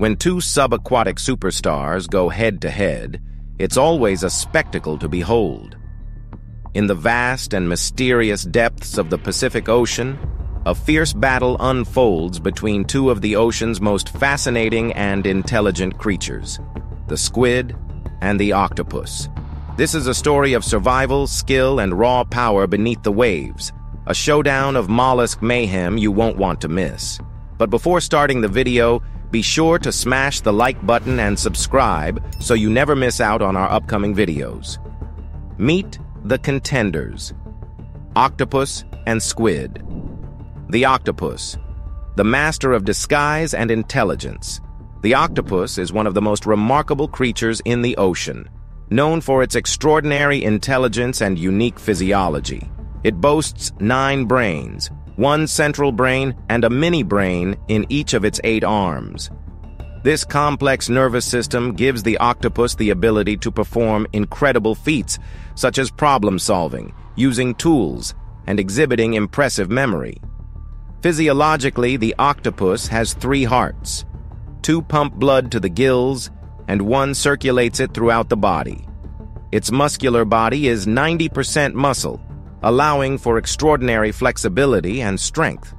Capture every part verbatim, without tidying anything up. When two subaquatic superstars go head-to-head, it's always a spectacle to behold. In the vast and mysterious depths of the Pacific Ocean, a fierce battle unfolds between two of the ocean's most fascinating and intelligent creatures, the squid and the octopus. This is a story of survival, skill, and raw power beneath the waves, a showdown of mollusk mayhem you won't want to miss. But before starting the video, be sure to smash the like button and subscribe so you never miss out on our upcoming videos. Meet the contenders: octopus and squid. The octopus, the master of disguise and intelligence. The octopus is one of the most remarkable creatures in the ocean, known for its extraordinary intelligence and unique physiology. It boasts nine brains, one central brain and a mini-brain in each of its eight arms. This complex nervous system gives the octopus the ability to perform incredible feats, such as problem-solving, using tools, and exhibiting impressive memory. Physiologically, the octopus has three hearts. Two pump blood to the gills, and one circulates it throughout the body. Its muscular body is ninety percent muscle, allowing for extraordinary flexibility and strength.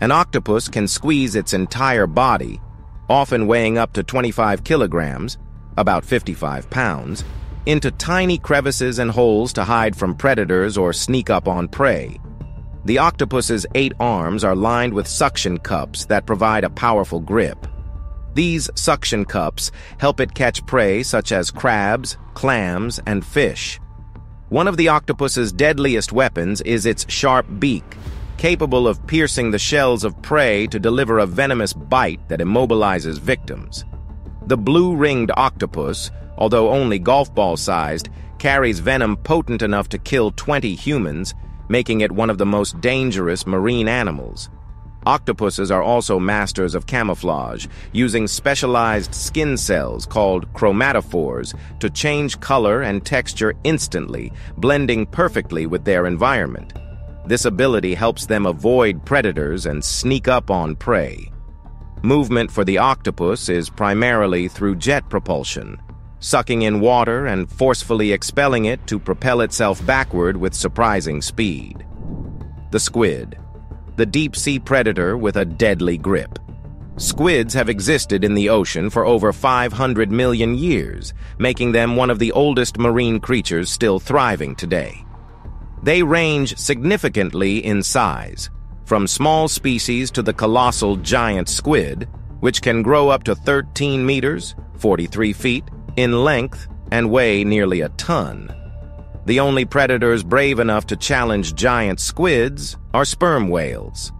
An octopus can squeeze its entire body, often weighing up to twenty-five kilograms, about fifty-five pounds, into tiny crevices and holes to hide from predators or sneak up on prey. The octopus's eight arms are lined with suction cups that provide a powerful grip. These suction cups help it catch prey such as crabs, clams, and fish. One of the octopus's deadliest weapons is its sharp beak, capable of piercing the shells of prey to deliver a venomous bite that immobilizes victims. The blue-ringed octopus, although only golf ball-sized, carries venom potent enough to kill twenty humans, making it one of the most dangerous marine animals. Octopuses are also masters of camouflage, using specialized skin cells called chromatophores to change color and texture instantly, blending perfectly with their environment. This ability helps them avoid predators and sneak up on prey. Movement for the octopus is primarily through jet propulsion, sucking in water and forcefully expelling it to propel itself backward with surprising speed. The squid, the deep-sea predator with a deadly grip. Squids have existed in the ocean for over five hundred million years, making them one of the oldest marine creatures still thriving today. They range significantly in size, from small species to the colossal giant squid, which can grow up to thirteen meters, forty-three feet, in length and weigh nearly a ton. The only predators brave enough to challenge giant squids are sperm whales.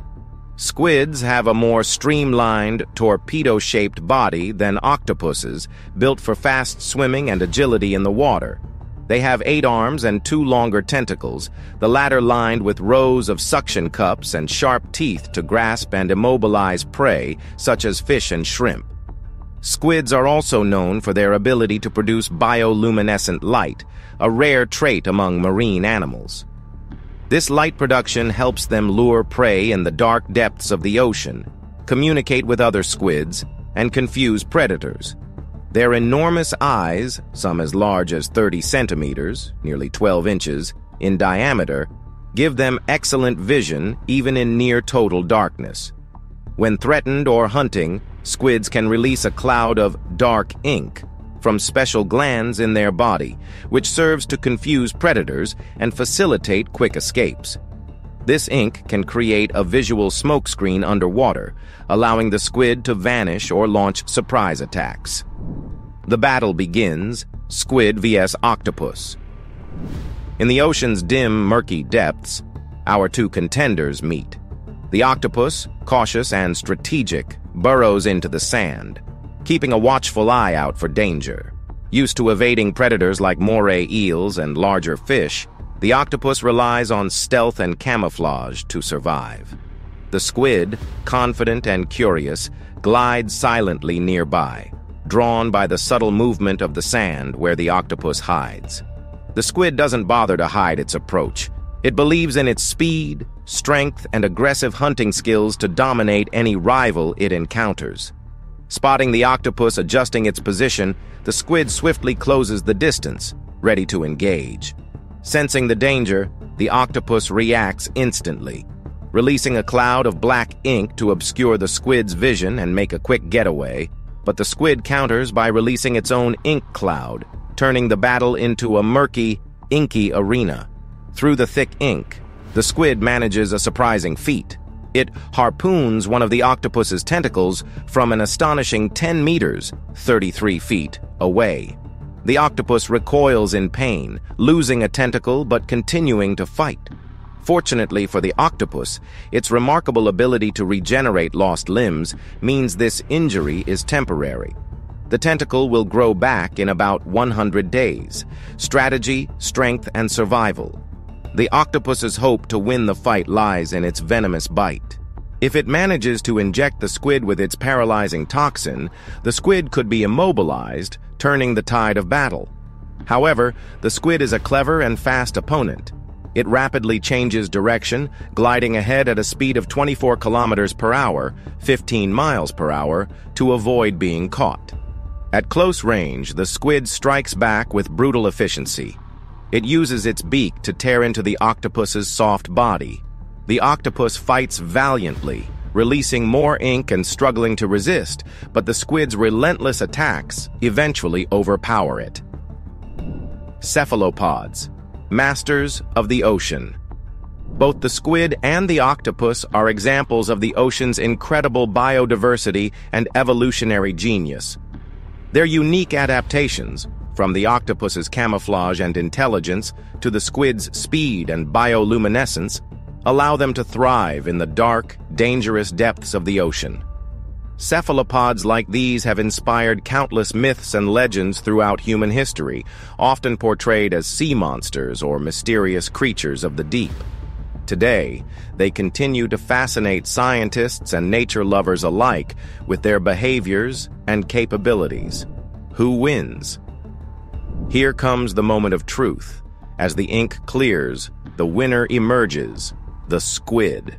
Squids have a more streamlined, torpedo-shaped body than octopuses, built for fast swimming and agility in the water. They have eight arms and two longer tentacles, the latter lined with rows of suction cups and sharp teeth to grasp and immobilize prey, such as fish and shrimp. Squids are also known for their ability to produce bioluminescent light, a rare trait among marine animals. This light production helps them lure prey in the dark depths of the ocean, communicate with other squids, and confuse predators. Their enormous eyes, some as large as thirty centimeters, nearly twelve inches, in diameter, give them excellent vision even in near total darkness. When threatened or hunting, squids can release a cloud of dark ink from special glands in their body, which serves to confuse predators and facilitate quick escapes. This ink can create a visual smokescreen underwater, allowing the squid to vanish or launch surprise attacks. The battle begins, squid versus octopus. In the ocean's dim, murky depths, our two contenders meet. The octopus, cautious and strategic, burrows into the sand, keeping a watchful eye out for danger. Used to evading predators like moray eels and larger fish, the octopus relies on stealth and camouflage to survive. The squid, confident and curious, glides silently nearby, drawn by the subtle movement of the sand where the octopus hides. The squid doesn't bother to hide its approach. It believes in its speed, strength, and aggressive hunting skills to dominate any rival it encounters. Spotting the octopus adjusting its position, the squid swiftly closes the distance, ready to engage. Sensing the danger, the octopus reacts instantly, releasing a cloud of black ink to obscure the squid's vision and make a quick getaway, but the squid counters by releasing its own ink cloud, turning the battle into a murky, inky arena. Through the thick ink, the squid manages a surprising feat. It harpoons one of the octopus's tentacles from an astonishing ten meters, thirty-three feet, away. The octopus recoils in pain, losing a tentacle but continuing to fight. Fortunately for the octopus, its remarkable ability to regenerate lost limbs means this injury is temporary. The tentacle will grow back in about one hundred days. Strategy, strength, and survival. The octopus's hope to win the fight lies in its venomous bite. If it manages to inject the squid with its paralyzing toxin, the squid could be immobilized, turning the tide of battle. However, the squid is a clever and fast opponent. It rapidly changes direction, gliding ahead at a speed of twenty-four kilometers per hour, fifteen miles per hour, to avoid being caught. At close range, the squid strikes back with brutal efficiency. It uses its beak to tear into the octopus's soft body. The octopus fights valiantly, releasing more ink and struggling to resist, but the squid's relentless attacks eventually overpower it. Cephalopods, masters of the ocean. Both the squid and the octopus are examples of the ocean's incredible biodiversity and evolutionary genius. Their unique adaptations, from the octopus's camouflage and intelligence to the squid's speed and bioluminescence, allow them to thrive in the dark, dangerous depths of the ocean. Cephalopods like these have inspired countless myths and legends throughout human history, often portrayed as sea monsters or mysterious creatures of the deep. Today, they continue to fascinate scientists and nature lovers alike with their behaviors and capabilities. Who wins? Here comes the moment of truth. As the ink clears, the winner emerges, the squid.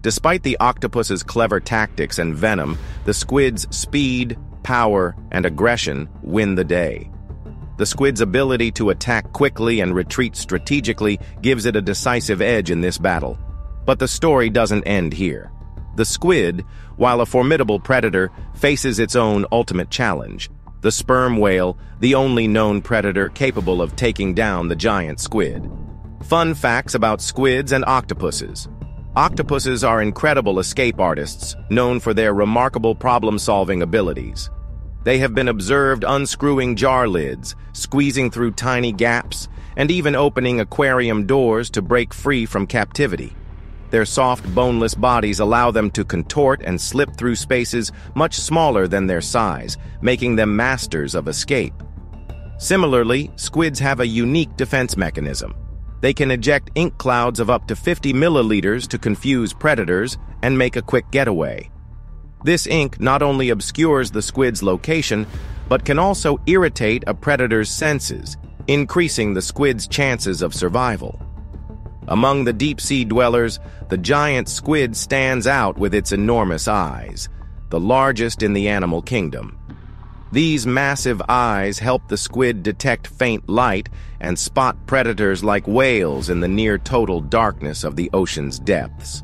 Despite the octopus's clever tactics and venom, the squid's speed, power, and aggression win the day. The squid's ability to attack quickly and retreat strategically gives it a decisive edge in this battle. But the story doesn't end here. The squid, while a formidable predator, faces its own ultimate challenge. The sperm whale, the only known predator capable of taking down the giant squid. Fun facts about squids and octopuses. Octopuses are incredible escape artists, known for their remarkable problem-solving abilities. They have been observed unscrewing jar lids, squeezing through tiny gaps, and even opening aquarium doors to break free from captivity. Their soft, boneless bodies allow them to contort and slip through spaces much smaller than their size, making them masters of escape. Similarly, squids have a unique defense mechanism. They can eject ink clouds of up to fifty milliliters to confuse predators and make a quick getaway. This ink not only obscures the squid's location, but can also irritate a predator's senses, increasing the squid's chances of survival. Among the deep-sea dwellers, the giant squid stands out with its enormous eyes, the largest in the animal kingdom. These massive eyes help the squid detect faint light and spot predators like whales in the near-total darkness of the ocean's depths.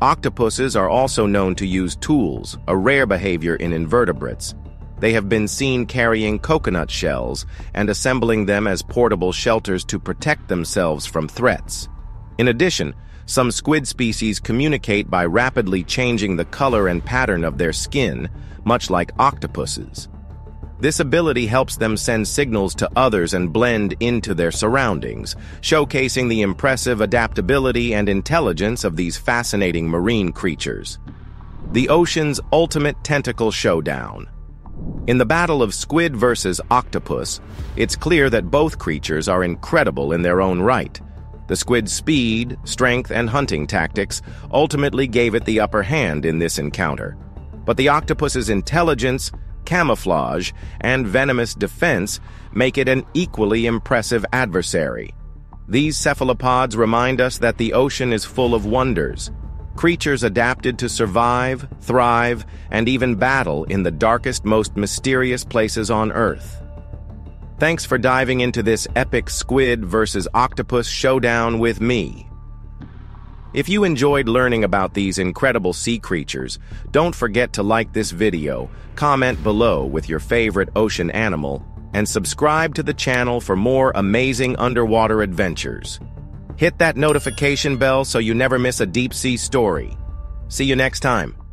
Octopuses are also known to use tools, a rare behavior in invertebrates. They have been seen carrying coconut shells and assembling them as portable shelters to protect themselves from threats. In addition, some squid species communicate by rapidly changing the color and pattern of their skin, much like octopuses. This ability helps them send signals to others and blend into their surroundings, showcasing the impressive adaptability and intelligence of these fascinating marine creatures. The ocean's ultimate tentacle showdown. In the battle of squid versus octopus, it's clear that both creatures are incredible in their own right. The squid's speed, strength, and hunting tactics ultimately gave it the upper hand in this encounter. But the octopus's intelligence, camouflage, and venomous defense make it an equally impressive adversary. These cephalopods remind us that the ocean is full of wonders. creatures adapted to survive, thrive, and even battle in the darkest, most mysterious places on Earth. Thanks for diving into this epic squid versus octopus showdown with me. If you enjoyed learning about these incredible sea creatures, don't forget to like this video, comment below with your favorite ocean animal, and subscribe to the channel for more amazing underwater adventures. Hit that notification bell so you never miss a deep sea story. See you next time.